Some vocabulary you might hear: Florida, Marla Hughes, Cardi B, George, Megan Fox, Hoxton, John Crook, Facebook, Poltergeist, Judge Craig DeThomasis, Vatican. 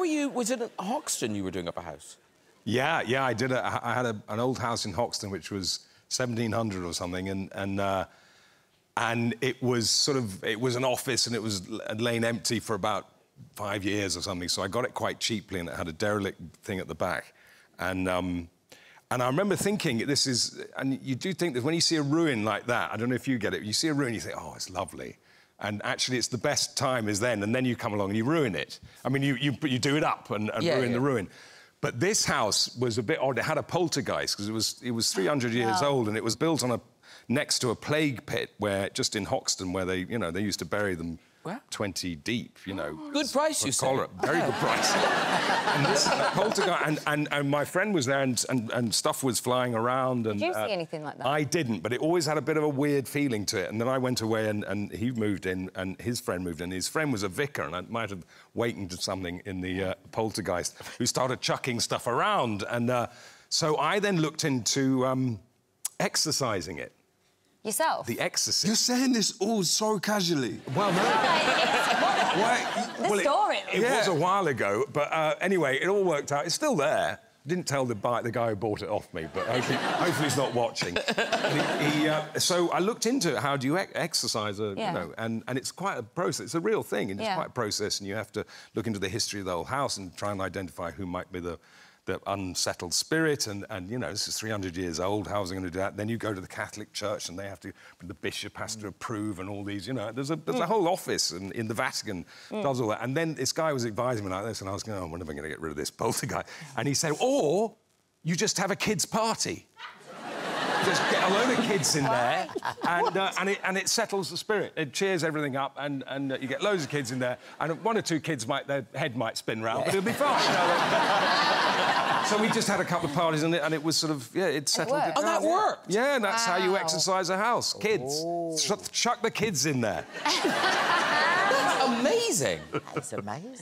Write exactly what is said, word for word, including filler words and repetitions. were you, was it at Hoxton you were doing up a house? Yeah, yeah, I did. A, I had a, an old house in Hoxton, which was seventeen hundred or something, and and uh, and it was sort of it was an office, and it was laying empty for about five years or something. So I got it quite cheaply, and it had a derelict thing at the back, and um, and I remember thinking, this is, and you do think that when you see a ruin like that, I don't know if you get it, you see a ruin, you think, oh, it's lovely. And actually, it's the best time is then, and then you come along and you ruin it. I mean, you you, you do it up and, and yeah, ruin yeah. the ruin. But this house was a bit odd. It had a poltergeist, because it was it was three hundred years wow. old, and it was built on a next to a plague pit, where just in Hoxton, where they you know they used to bury them wow. twenty deep. You know, good price you said. Very good price. And this poltergeist, and, and and my friend was there, and and, and stuff was flying around. And, did you see uh, anything like that? I didn't, but it always had a bit of a weird feeling to it. And then I went away, and and he moved in, and his friend moved in. His friend was a vicar, and I might have wakened something in the uh, poltergeist, who started chucking stuff around. And uh, so I then looked into um, exercising it. Yourself? The Exorcist. You're saying this all so casually. Well, no. Why, the well, story. It, it yeah. was a while ago, but uh, anyway, it all worked out. It's still there. I didn't tell the, buy, the guy who bought it off me, but hopefully, hopefully he's not watching. he, he, uh, so I looked into it. How do you ex exercise? A, yeah. You know, and, and it's quite a process. It's a real thing, and it's yeah. quite a process, and you have to look into the history of the whole house and try and identify who might be the... the unsettled spirit, and, and, you know, this is three hundred years old, how's it going to do that? Then you go to the Catholic Church, and they have to... the bishop has to approve, and all these, you know... There's a, there's mm. a whole office in, in the Vatican mm. does all that. And then this guy was advising me like this, and I was going, oh, when am I going to get rid of this poltergeist? And he said, or you just have a kids' party. Just get a load of kids in there, and, uh, and, it, and it settles the spirit. It cheers everything up, and, and uh, you get loads of kids in there, and one or two kids, might their head might spin round, yeah. but it'll be fine. You know? So we just had a couple of parties, and it, and it was sort of, yeah, it settled. It oh, that worked? Yeah, and that's wow. how you exercise a house. Kids. Oh. Ch chuck the kids in there. That's amazing. That's amazing.